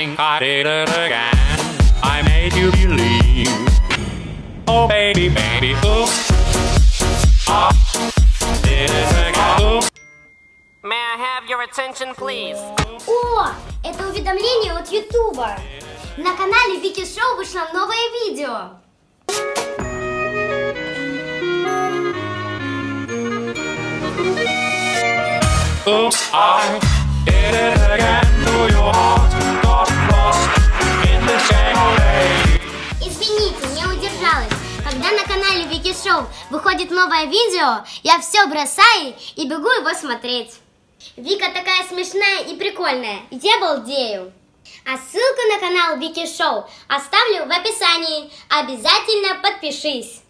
think I did it again. I made you believe. Oh baby, baby, oops. I did it again. May I have your attention, please? О, это уведомление от Ютуба. На канале Вики Шоу вышло новое видео. Oops, I did it again to your heart, got lost in the same way. Извините, не удержалась. Когда на канале Вики Шоу выходит новое видео, я все бросаю и бегу его смотреть. Вика такая смешная и прикольная, я балдею. А ссылку на канал Вики Шоу оставлю в описании. Обязательно подпишись.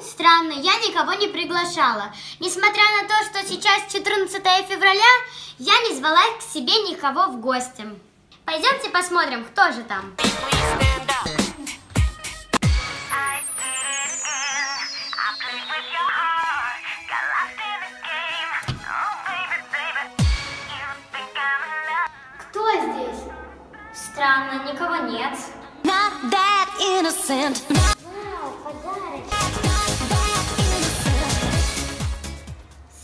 Странно, я никого не приглашала. Несмотря на то, что сейчас 14 февраля, я не звала к себе никого в гости. Пойдемте посмотрим, кто же там. Кто здесь? Странно, никого нет. Вау, подарочек.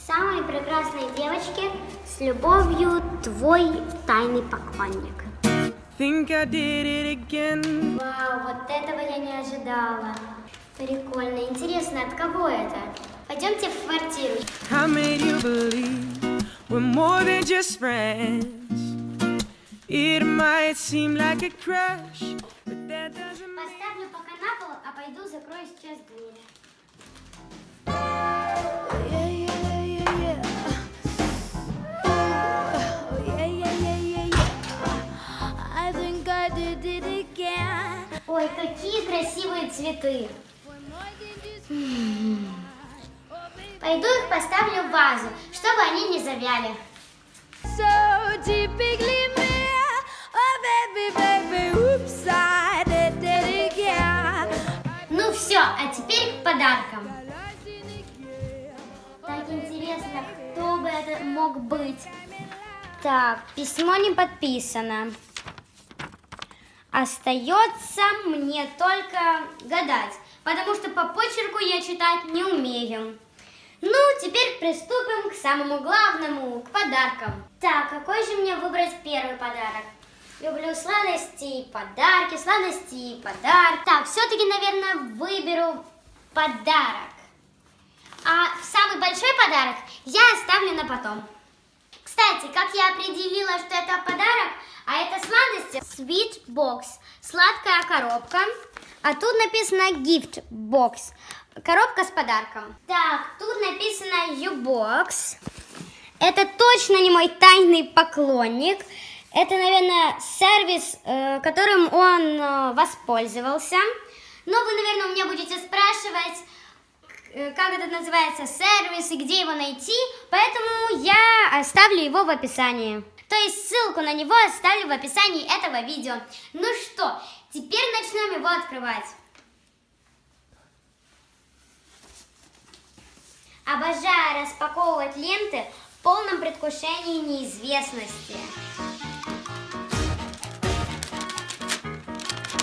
Самые прекрасные девочки, с любовью, твой тайный поклонник. Вау, вот этого я не ожидала. Прикольно, интересно, от кого это? Пойдемте в квартиру. Поставлю пока на пол, а пойду закрою сейчас дверь. Ой, какие красивые цветы. Пойду их поставлю в вазу, чтобы они не завяли. Ну все, а теперь к подаркам. Так интересно, кто бы это мог быть. Так, письмо не подписано. Остается мне только гадать, потому что по почерку я читать не умею. Ну, теперь приступим к самому главному, к подаркам. Так, какой же мне выбрать первый подарок? Люблю сладости и подарки. Так, все-таки, наверное, выберу подарок. А самый большой подарок я оставлю на потом. Кстати, как я определила, что это подарок, а это сладости. Sweet Box. Сладкая коробка. А тут написано Gift Box. Коробка с подарком. Так, тут написано YouBox. Это точно не мой тайный поклонник. Это, наверное, сервис, которым он воспользовался. Но вы, наверное, у меня будете спрашивать, как это называется, сервис и где его найти. Поэтому я оставлю его в описании. То есть ссылку на него оставлю в описании этого видео. Ну что, теперь начнем его открывать. Обожаю распаковывать ленты в полном предвкушении неизвестности.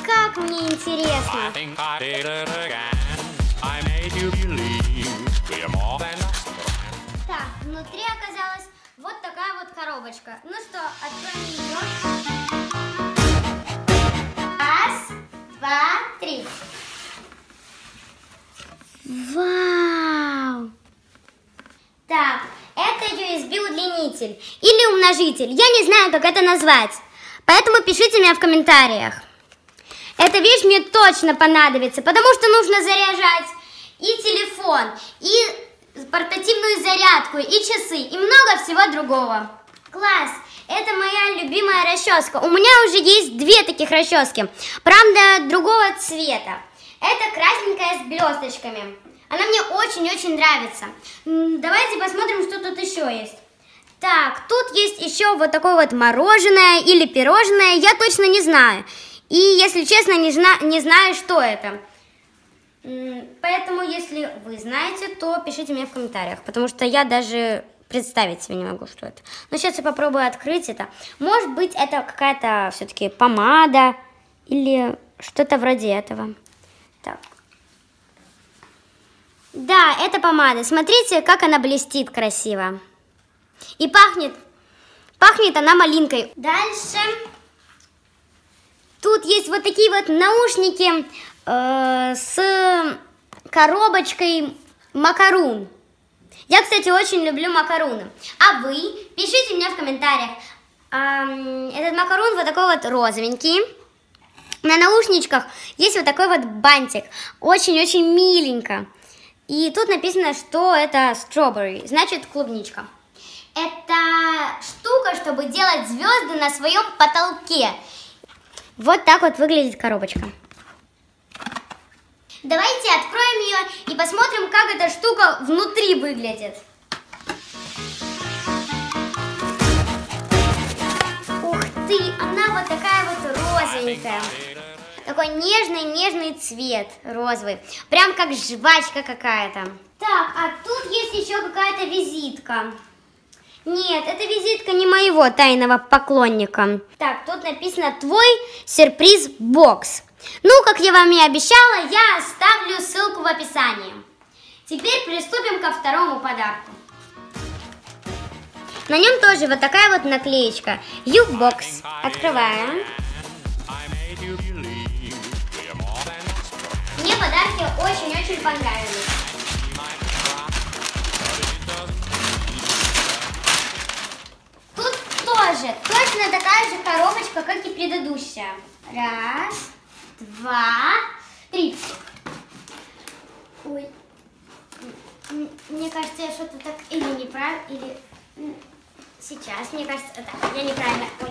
Как мне интересно. Так, внутри оказалось... вот такая вот коробочка. Ну что, откроем ее. Раз, два, три. Вау! Так, это USB-удлинитель или умножитель. Я не знаю, как это назвать. Поэтому пишите мне в комментариях. Эта вещь мне точно понадобится, потому что нужно заряжать и телефон, и... портативную зарядку, и часы, и много всего другого. Класс! Это моя любимая расческа. У меня уже есть две таких расчески. Правда, другого цвета. Это красненькая с блесточками. Она мне очень-очень нравится. Давайте посмотрим, что тут еще есть. Так, тут есть еще вот такое вот мороженое или пирожное. Я точно не знаю. И, если честно, не знаю, что это. Поэтому, если вы знаете, то пишите мне в комментариях, потому что я даже представить себе не могу, что это. Но сейчас я попробую открыть это. Может быть, это какая-то все-таки помада или что-то вроде этого. Так. Да, это помада. Смотрите, как она блестит красиво. И пахнет. Пахнет она малинкой. Дальше. Тут есть вот такие вот наушники с коробочкой макарун. Я, кстати, очень люблю макаруны. А вы? Пишите мне в комментариях. Этот макарун вот такой вот розовенький. На наушничках есть вот такой вот бантик. Очень-очень миленько. И тут написано, что это strawberry, значит клубничка. Это штука, чтобы делать звезды на своем потолке. Вот так вот выглядит коробочка. Давайте откроем ее и посмотрим, как эта штука внутри выглядит. Ух ты, она вот такая вот розовенькая. Такой нежный-нежный цвет розовый. Прям как жвачка какая-то. Так, а тут есть еще какая-то визитка. Нет, это визитка не моего тайного поклонника. Так, тут написано «Твой сюрприз-бокс». Ну, как я вам и обещала, я оставлю ссылку в описании. Теперь приступим ко второму подарку. На нем тоже вот такая вот наклеечка. YouBox. Открываем. Мне подарки очень-очень понравились. Тут тоже точно такая же коробочка, как и предыдущая. Раз... Два, три. Ой. Мне кажется, я что-то так или неправильно, или... Сейчас, мне кажется, так, я неправильно. Ой.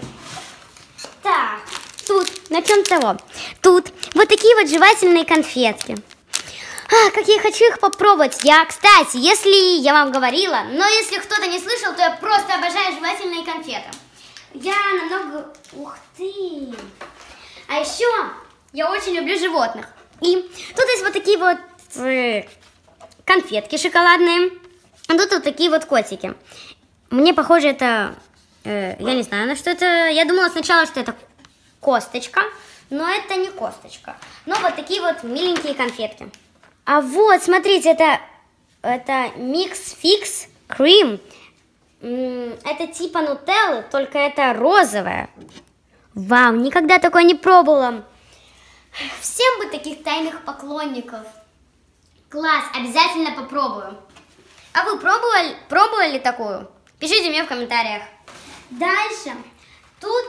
Так, тут, начнем с того. Тут вот такие вот жевательные конфетки. А, как я хочу их попробовать. Я, кстати, если я вам говорила, но если кто-то не слышал, то я просто обожаю жевательные конфеты. Я намного... Ух ты! А еще... Я очень люблю животных. И тут есть вот такие вот конфетки шоколадные. А тут вот такие вот котики. Мне похоже это... я не знаю, на что это... Я думала сначала, что это косточка. Но это не косточка. Но вот такие вот миленькие конфетки. А вот, смотрите, это Mix Fix Cream. Это типа нутеллы, только это розовая. Вау, никогда такое не пробовала. Всем бы таких тайных поклонников. Класс, обязательно попробую. А вы пробовали такую? Пишите мне в комментариях. Дальше. Тут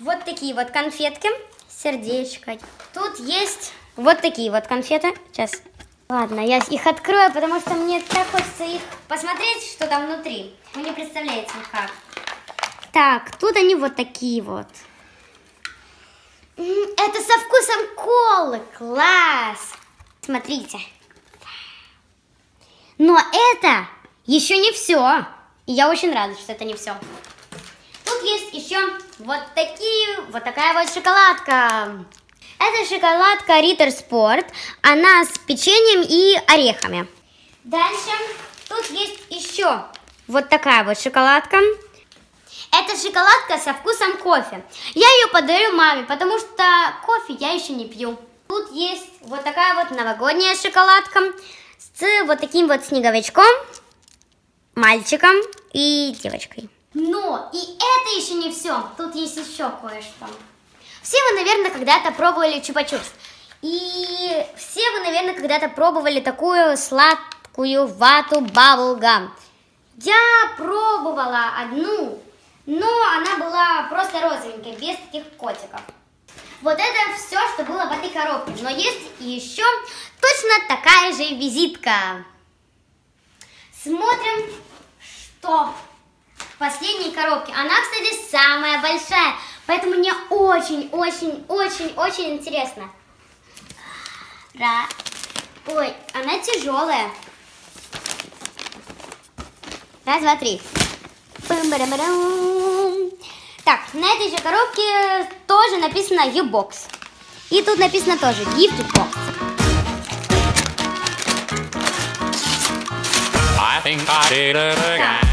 вот такие вот конфетки. Сердечко. Тут есть вот такие вот конфеты. Сейчас. Ладно, я их открою, потому что мне так хочется их посмотреть, что там внутри. Вы не представляете, как. Так, тут они вот такие вот. Это со вкусом колы. Класс! Смотрите. Но это еще не все. И я очень рада, что это не все. Тут есть еще вот такая вот шоколадка. Это шоколадка Ritter Sport. Она с печеньем и орехами. Дальше тут есть еще вот такая вот шоколадка. Это шоколадка со вкусом кофе. Я ее подарю маме, потому что кофе я еще не пью. Тут есть вот такая вот новогодняя шоколадка с вот таким вот снеговичком, мальчиком и девочкой. Но и это еще не все. Тут есть еще кое-что. Все вы, наверное, когда-то пробовали чупа-чупс. И все вы, наверное, когда-то пробовали такую сладкую вату баблгам. Я пробовала одну... Но она была просто розовенькая, без таких котиков. Вот это все, что было в этой коробке. Но есть еще точно такая же визитка. Смотрим, что в последней коробке. Она, кстати, самая большая. Поэтому мне очень-очень-очень-очень интересно. Раз. Ой, она тяжелая. Раз, два, три. Так, на этой же коробке тоже написано YouBox. И тут написано тоже Gift Box. Эта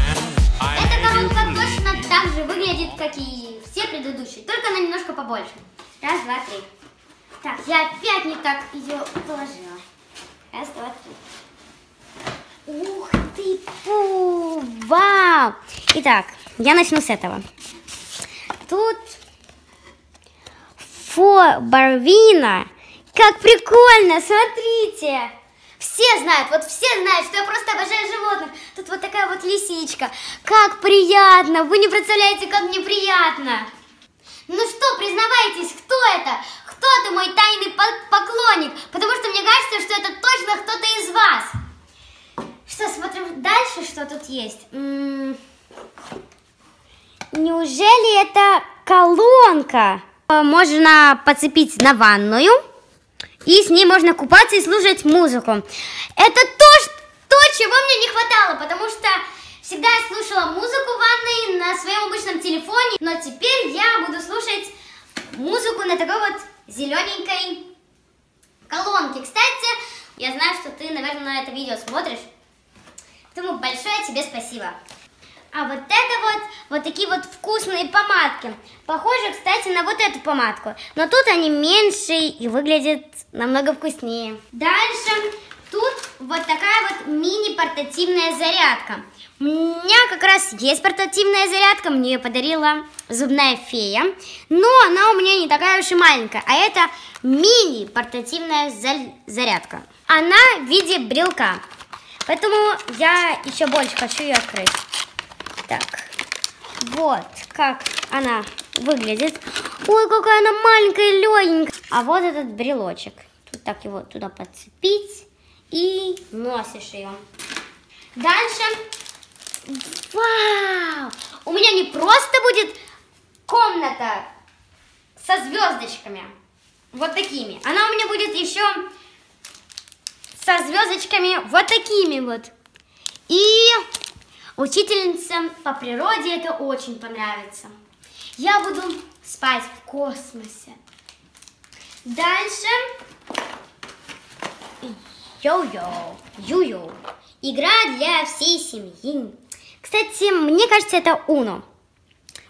коробка точно так же выглядит, как и все предыдущие, только она немножко побольше. Раз, два, три. Так, я опять не так ее положила. Раз, два, три. Ух ты, вау! Итак, я начну с этого. Тут фо Barvina. Как прикольно, смотрите! Все знают, вот все знают, что я просто обожаю животных. Тут вот такая вот лисичка. Как приятно! Вы не представляете, как мне приятно! Ну что, признавайтесь, кто это? Кто-то мой тайный поклонник, потому что мне кажется, что это точно кто-то из вас. Что, смотрим дальше, что тут есть? Неужели это колонка? Можно подцепить на ванную, и с ней можно купаться и слушать музыку. Это то, чего мне не хватало, потому что всегда я слушала музыку в ванной на своем обычном телефоне, но теперь я буду слушать музыку на такой вот зелененькой колонке. Кстати, я знаю, что ты, наверное, это видео смотришь, поэтому большое тебе спасибо. А вот это вот такие вот вкусные помадки. Похожи, кстати, на вот эту помадку, но тут они меньше и выглядят намного вкуснее. Дальше тут вот такая вот мини-портативная зарядка. У меня как раз есть портативная зарядка, мне ее подарила зубная фея, но она у меня не такая уж и маленькая, а это мини-портативная зарядка. Она в виде брелка, поэтому я еще больше хочу ее открыть. Так, вот как она выглядит. Ой, какая она маленькая и легенькая. А вот этот брелочек. Тут так его туда подцепить и носишь ее. Дальше. Вау! У меня не просто будет комната со звездочками. Вот такими. Она у меня будет еще со звездочками вот такими вот. И учительницам по природе это очень понравится. Я буду спать в космосе. Дальше. Йо-йо, ю-ю. Игра для всей семьи. Кстати, мне кажется, это Уно.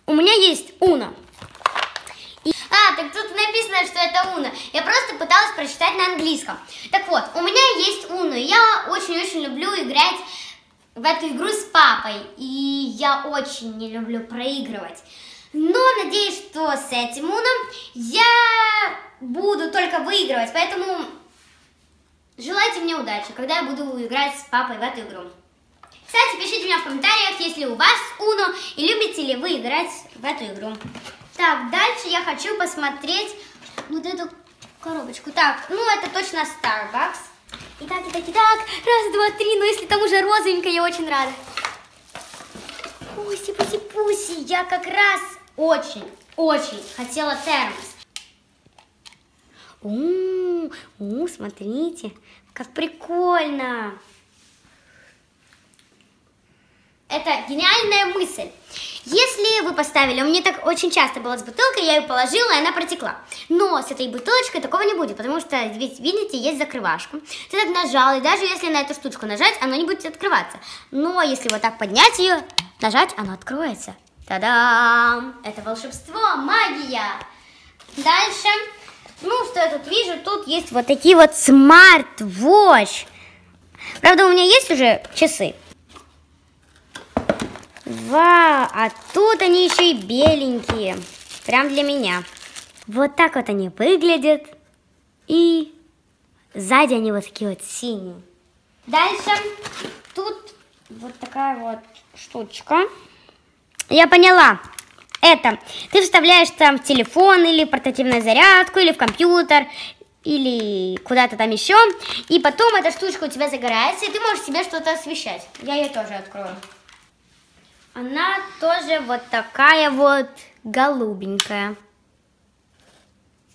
У меня есть Уно. Так тут написано, что это Уно. Я просто пыталась прочитать на английском. Так вот, у меня есть Уно. Я очень-очень люблю играть в эту игру с папой, и я очень не люблю проигрывать. Но надеюсь, что с этим Уном я буду только выигрывать, поэтому желайте мне удачи, когда я буду играть с папой в эту игру. Кстати, пишите мне в комментариях, есть ли у вас Уно, и любите ли вы играть в эту игру. Так, дальше я хочу посмотреть вот эту коробочку. Так, ну это точно Starbucks. Итак, итак. Раз, два, три. Но если там уже розовенькая, я очень рада. Пуси, пуси, пуси. Я как раз очень хотела термос. Смотрите, как прикольно. Это гениальная мысль. Если вы поставили, у меня так очень часто было с бутылкой, я ее положила, и она протекла. Но с этой бутылочкой такого не будет, потому что, ведь видите, есть закрывашка. Ты так нажал, и даже если на эту штучку нажать, она не будет открываться. Но если вот так поднять ее, нажать, она откроется. Та-дам! Это волшебство, магия! Дальше, ну что я тут вижу, тут есть вот такие вот смарт-вотч. Правда, у меня есть уже часы. Вау, а тут они еще и беленькие. Прям для меня. Вот так вот они выглядят. И сзади они вот такие вот синие. Дальше тут вот такая вот штучка. Я поняла. Это ты вставляешь там в телефон или в портативную зарядку, или в компьютер, или куда-то там еще. И потом эта штучка у тебя загорается, и ты можешь себе что-то освещать. Я ее тоже открою. Она тоже вот такая вот голубенькая.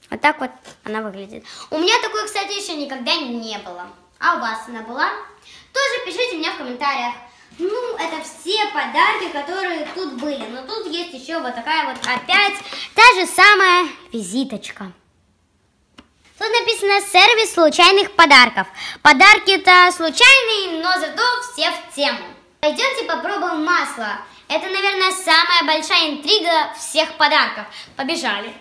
Вот так вот она выглядит. У меня такой, кстати, еще никогда не было. А у вас она была? Тоже пишите мне в комментариях. Ну, это все подарки, которые тут были. Но тут есть еще вот такая вот опять та же самая визиточка. Тут написано «Сервис случайных подарков». Подарки-то случайные, но зато все в тему. Пойдемте попробуем масло. Это, наверное, самая большая интрига всех подарков. Побежали.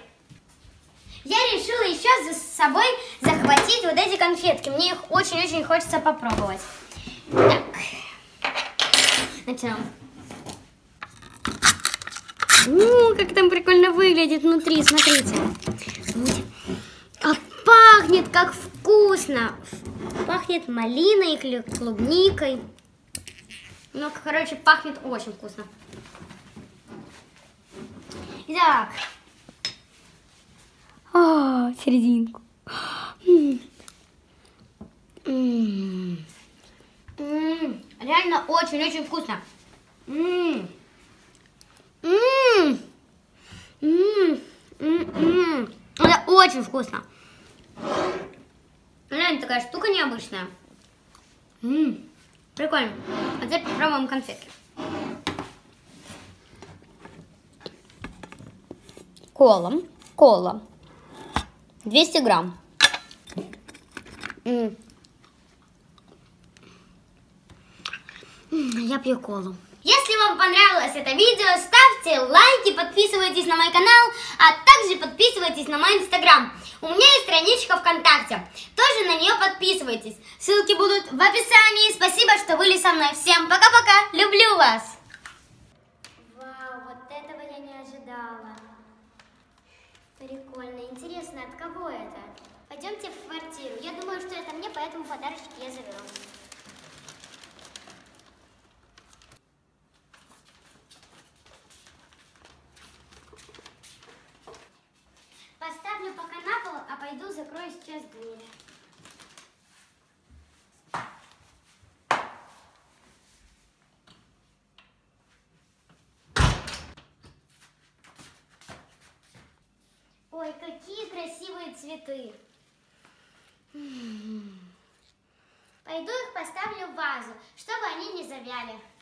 Я решила еще за собой захватить вот эти конфетки. Мне их очень-очень хочется попробовать. Так. Начнем. Как там прикольно выглядит внутри, смотрите. А пахнет как вкусно. Пахнет малиной или клубникой. Ну, короче, пахнет очень вкусно. Итак. О, серединку. Реально очень-очень вкусно. Это очень вкусно. Реально такая штука необычная. Прикольно. А теперь попробуем конфетки. Кола. 200 грамм. Я пью колу. Если вам понравилось это видео, ставьте лайки, подписывайтесь на мой канал, а также подписывайтесь на мой инстаграм. У меня есть страничка ВКонтакте, тоже на нее подписывайтесь. Ссылки будут в описании. Спасибо, что были со мной. Всем пока-пока, люблю вас. Вау, вот этого я не ожидала. Прикольно, интересно, от кого это? Пойдемте в квартиру. Я думаю, что это мне, поэтому подарочки я заберу. Поставлю пока на пол, а пойду закрою сейчас дверь. Ой, какие красивые цветы. Пойду их поставлю в вазу, чтобы они не завяли.